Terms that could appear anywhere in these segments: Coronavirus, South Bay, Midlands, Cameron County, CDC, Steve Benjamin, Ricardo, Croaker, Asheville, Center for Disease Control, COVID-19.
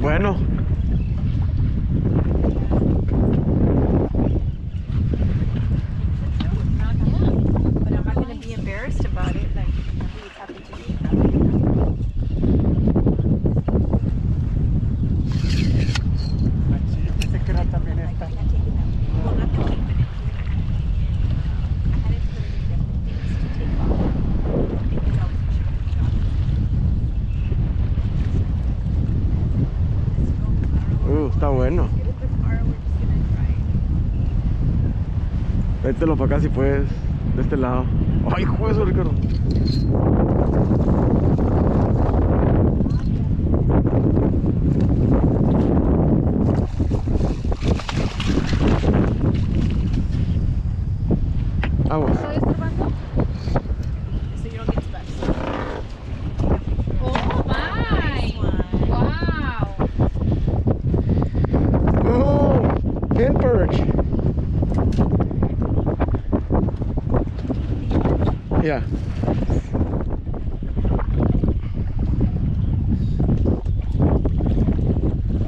Bueno. Véntelo para acá si puedes, de este lado. ¡Ay, juezo, Ricardo! Aguas. Yeah.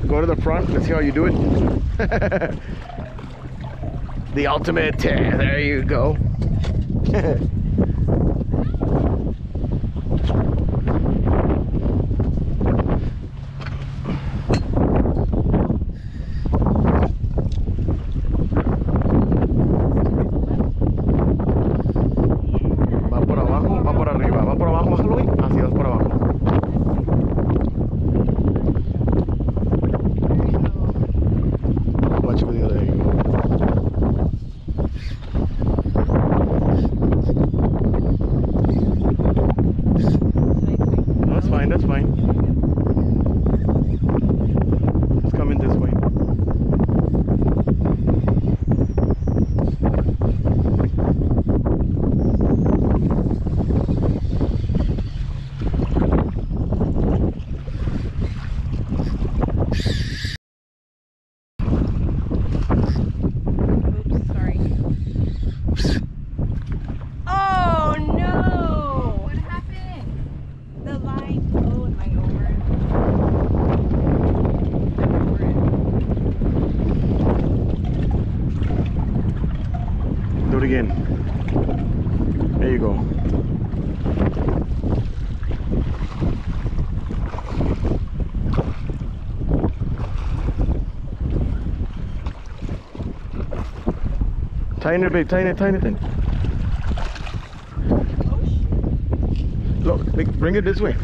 Go to the front, let's see how you do it. The ultimate tear, there you go. Tighten it, babe, tighten it. Look, bring it this way.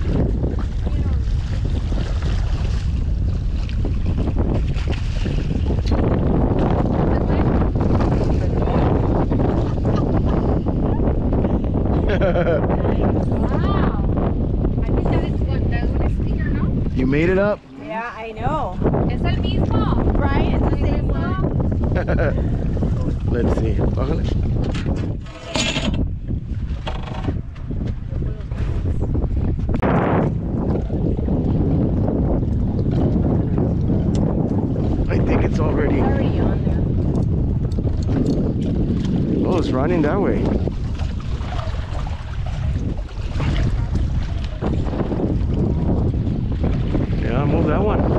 Wow. I think that is what a sticker, no? You made it up? Yeah, I know. It's el mismo, right? It's the same one. Let's see. Bájale. I think it's already on there. Oh, it's running that way. Yeah, move that one.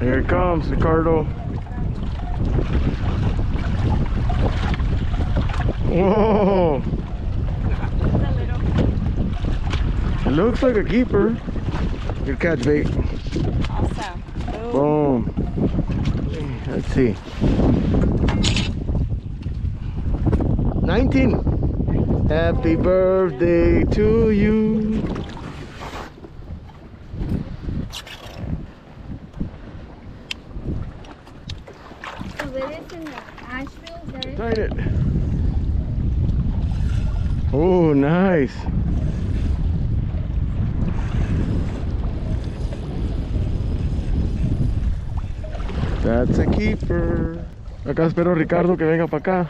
Here it comes, Ricardo. Whoa! It looks like a keeper. Good catch, babe. Awesome. Boom. Boom. Let's see. 19. Happy birthday to you. What is in there? Asheville. Tight it. Oh, nice. That's a keeper. Acá espero Ricardo que venga para acá.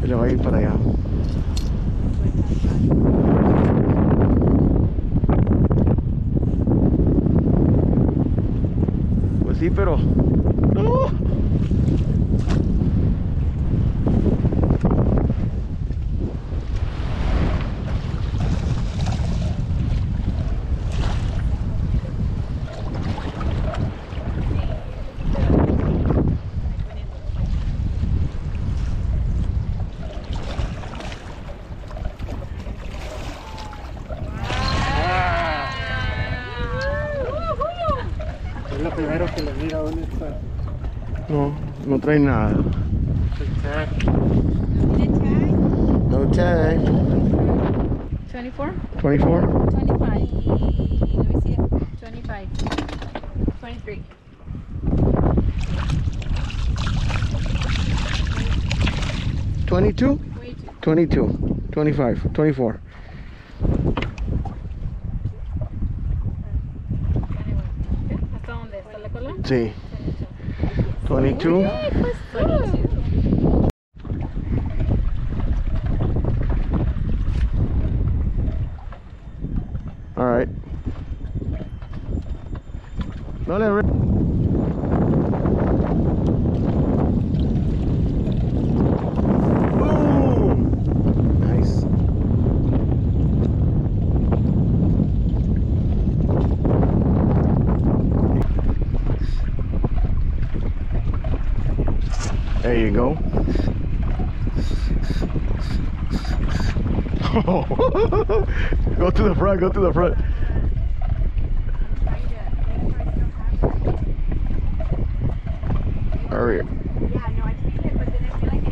Se le va a ir para allá. Pues sí, pero... ¡No! Primero que le mira dónde está. No, no trae nada. No tag. 24? 24? 25. Let me see it. 25. 23. $22? 22. 25. 24. Sí. 22. All right. No le rip. Boom. Nice. There you go. Oh. Go to the front, go to the front. Hurry. Yeah, no, I feel it, but then I feel like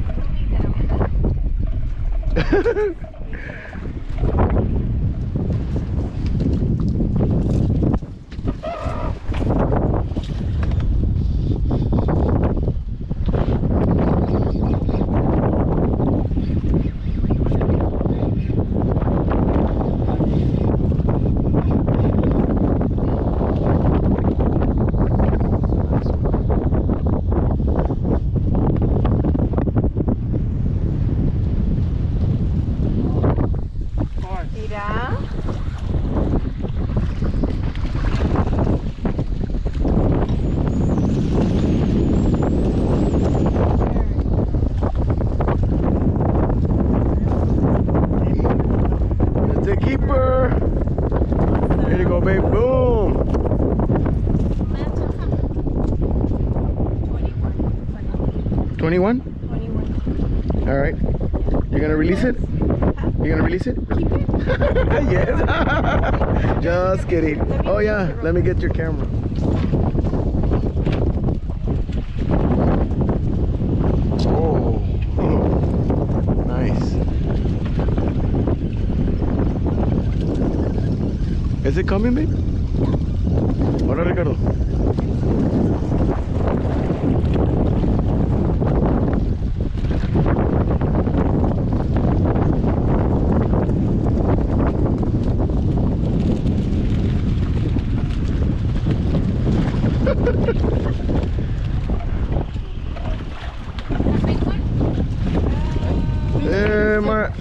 it's moving down. $21? All right. You're gonna release it? You're gonna release it? Yes. Just kidding. Oh yeah. Let me get your camera. Oh. Nice. Is it coming, babe? Hola, Ricardo.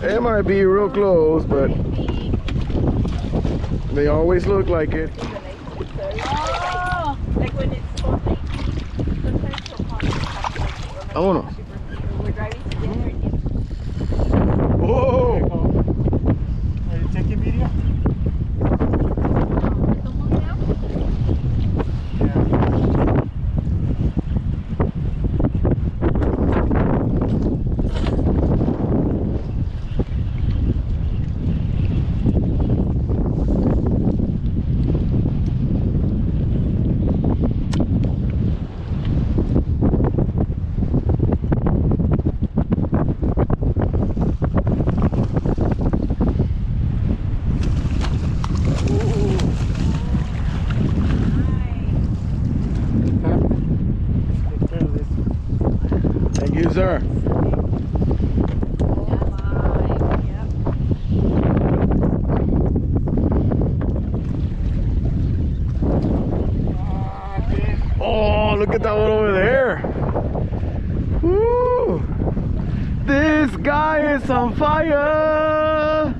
It might be real close, but they always look like it. Oh, like when it's so big. Sometimes so hot. Oh no. We're driving to dinner. Whoa! Are you taking video? look at that one over there. Woo! This guy is on fire.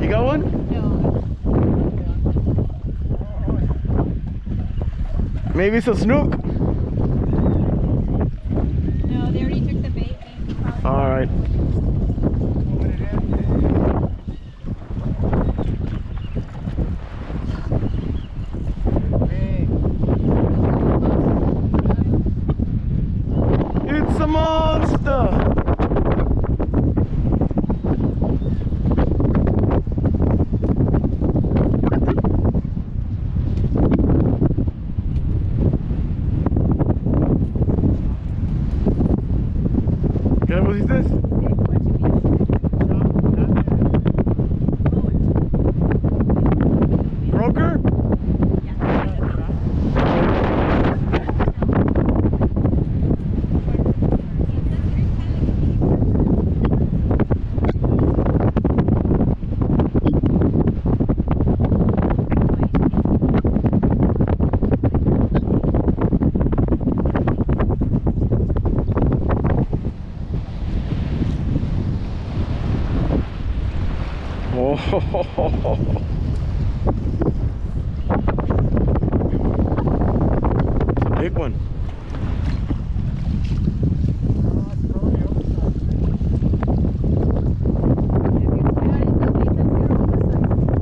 You got one? No. Maybe it's a snook. No, they already took the bait. All right. What is this? Croaker? It's a big one.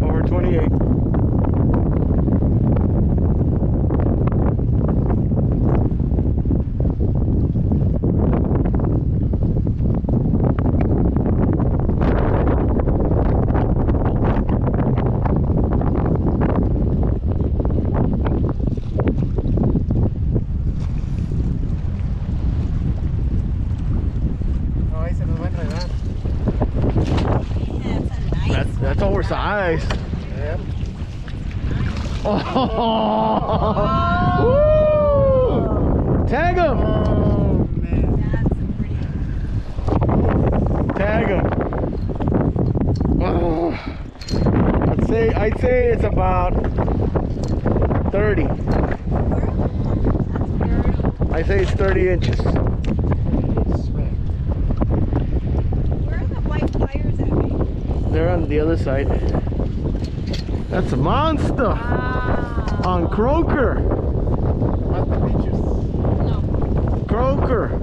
Over 28. That's oversized. Yep. Oh! Woo! Tag him! Oh man, that's pretty. Tag him. Oh. I'd say it's about 30. I say it's 30 inches. They're on the other side. That's a monster. Wow. On Croaker. Not the beaches. No. Croaker. Wow.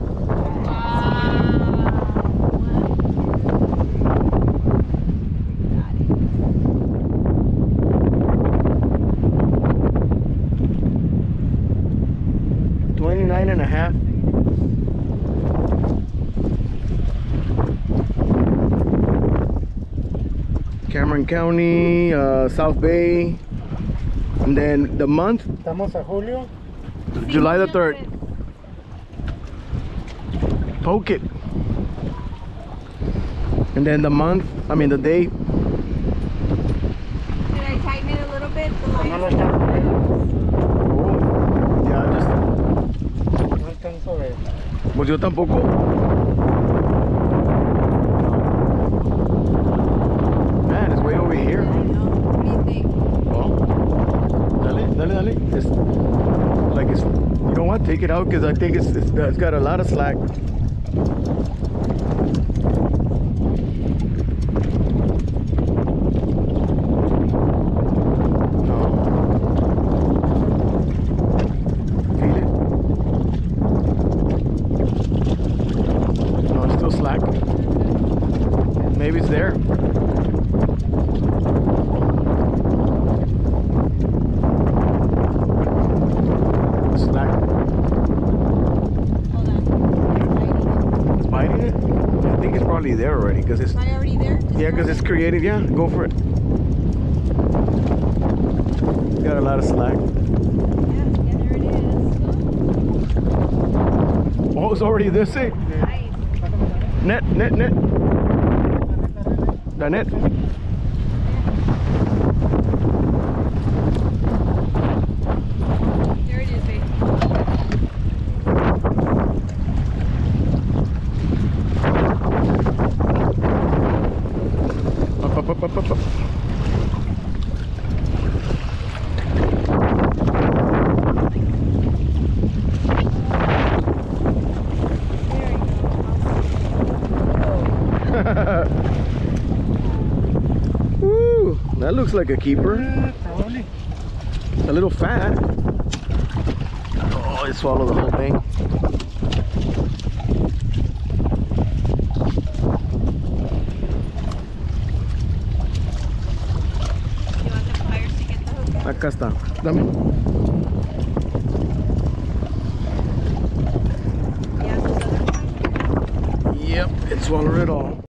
29.5. Cameron County, South Bay, and then the month? Estamos a Julio. July the 3rd. Poke it. And then the month, I mean the day. Did I tighten it a little bit? Oh, yeah, just. No alcanzo a ver. Pues yo tampoco. Here. What do you think? Well, dale. Just like it's, you know what? Take it out because I think it's got a lot of slack. No. Feel it? No, it's still slack. Maybe it's there. There already because it's not already there? Yeah, because it's created. Yeah, go for it. Got a lot of slack. Yeah, there it is. Oh, it's already this thing. Nice. Net. The net. There it is, babe. Up. That looks like a keeper. Probably. A little fat. Oh, it swallowed the whole thing. You want the pliers to get the hook out? Acá está. Dame. Yeah, this other one. Yep, it swallowed it all.